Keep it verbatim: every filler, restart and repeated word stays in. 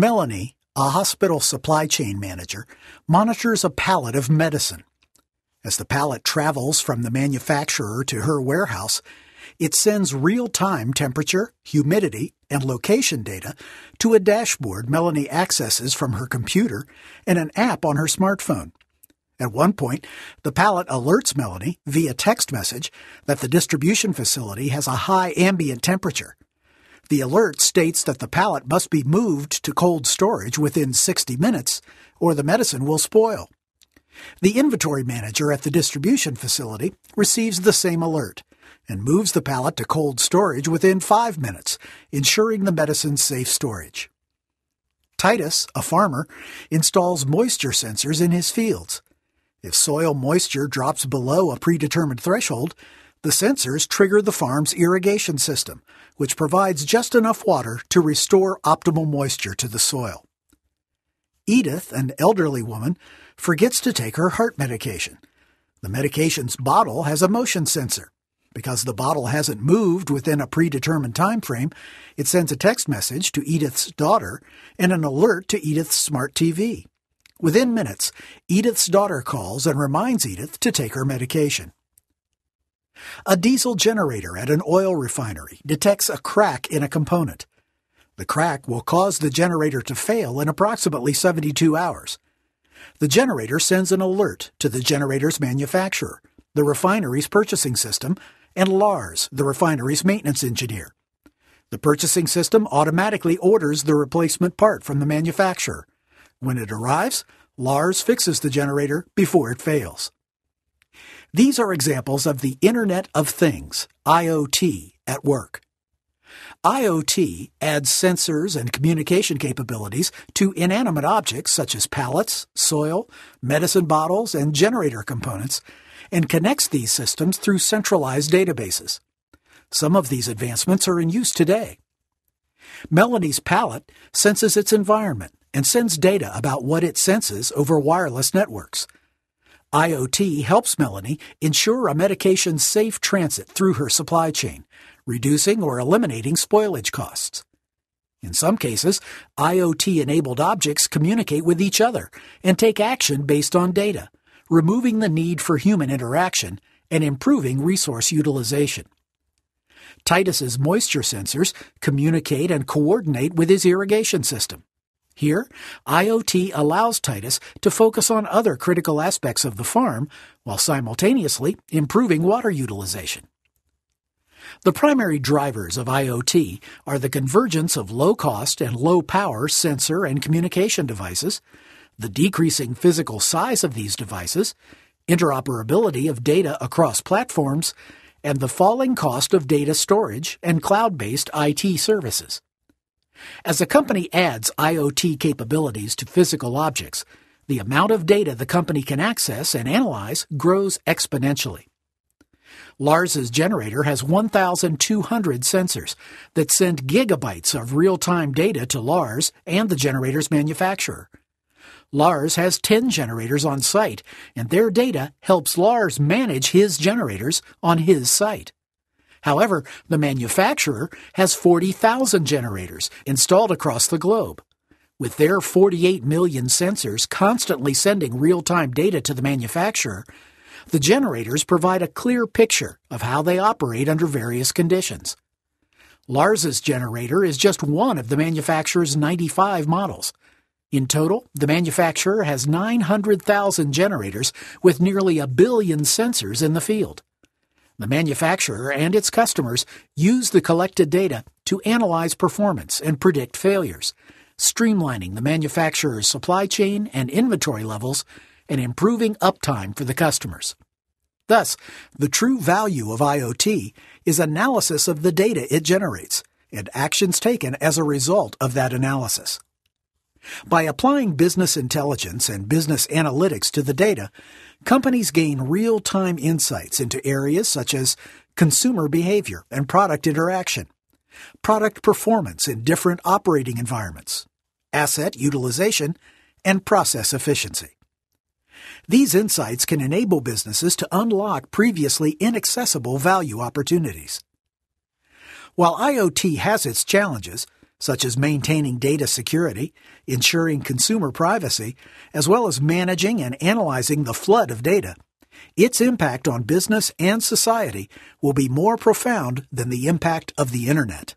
Melanie, a hospital supply chain manager, monitors a pallet of medicine. As the pallet travels from the manufacturer to her warehouse, it sends real-time temperature, humidity, and location data to a dashboard Melanie accesses from her computer and an app on her smartphone. At one point, the pallet alerts Melanie via text message that the distribution facility has a high ambient temperature. The alert states that the pallet must be moved to cold storage within sixty minutes, or the medicine will spoil. The inventory manager at the distribution facility receives the same alert and moves the pallet to cold storage within five minutes, ensuring the medicine's safe storage. Titus, a farmer, installs moisture sensors in his fields. If soil moisture drops below a predetermined threshold, the sensors trigger the farm's irrigation system, which provides just enough water to restore optimal moisture to the soil. Edith, an elderly woman, forgets to take her heart medication. The medication's bottle has a motion sensor. Because the bottle hasn't moved within a predetermined time frame, it sends a text message to Edith's daughter and an alert to Edith's smart T V. Within minutes, Edith's daughter calls and reminds Edith to take her medication. A diesel generator at an oil refinery detects a crack in a component. The crack will cause the generator to fail in approximately seventy-two hours. The generator sends an alert to the generator's manufacturer, the refinery's purchasing system, and Lars, the refinery's maintenance engineer. The purchasing system automatically orders the replacement part from the manufacturer. When it arrives, Lars fixes the generator before it fails. These are examples of the Internet of Things, I O T, at work. I O T adds sensors and communication capabilities to inanimate objects such as pallets, soil, medicine bottles, and generator components, and connects these systems through centralized databases. Some of these advancements are in use today. Melanie's pallet senses its environment and sends data about what it senses over wireless networks. I O T helps Melanie ensure a medication's safe transit through her supply chain, reducing or eliminating spoilage costs. In some cases, I O T-enabled objects communicate with each other and take action based on data, removing the need for human interaction and improving resource utilization. Titus's moisture sensors communicate and coordinate with his irrigation system. Here, I O T allows Titus to focus on other critical aspects of the farm while simultaneously improving water utilization. The primary drivers of I O T are the convergence of low-cost and low-power sensor and communication devices, the decreasing physical size of these devices, interoperability of data across platforms, and the falling cost of data storage and cloud-based I T services. As a company adds I O T capabilities to physical objects, the amount of data the company can access and analyze grows exponentially. Lars's generator has one thousand two hundred sensors that send gigabytes of real-time data to Lars and the generator's manufacturer. Lars has ten generators on site, and their data helps Lars manage his generators on his site. However, the manufacturer has forty thousand generators installed across the globe. With their forty-eight million sensors constantly sending real-time data to the manufacturer, the generators provide a clear picture of how they operate under various conditions. Lars's generator is just one of the manufacturer's ninety-five models. In total, the manufacturer has nine hundred thousand generators with nearly a billion sensors in the field. The manufacturer and its customers use the collected data to analyze performance and predict failures, streamlining the manufacturer's supply chain and inventory levels and improving uptime for the customers. Thus, the true value of I O T is analysis of the data it generates and actions taken as a result of that analysis. By applying business intelligence and business analytics to the data, companies gain real-time insights into areas such as consumer behavior and product interaction, product performance in different operating environments, asset utilization, and process efficiency. These insights can enable businesses to unlock previously inaccessible value opportunities. While I O T has its challenges, such as maintaining data security, ensuring consumer privacy, as well as managing and analyzing the flood of data, its impact on business and society will be more profound than the impact of the Internet.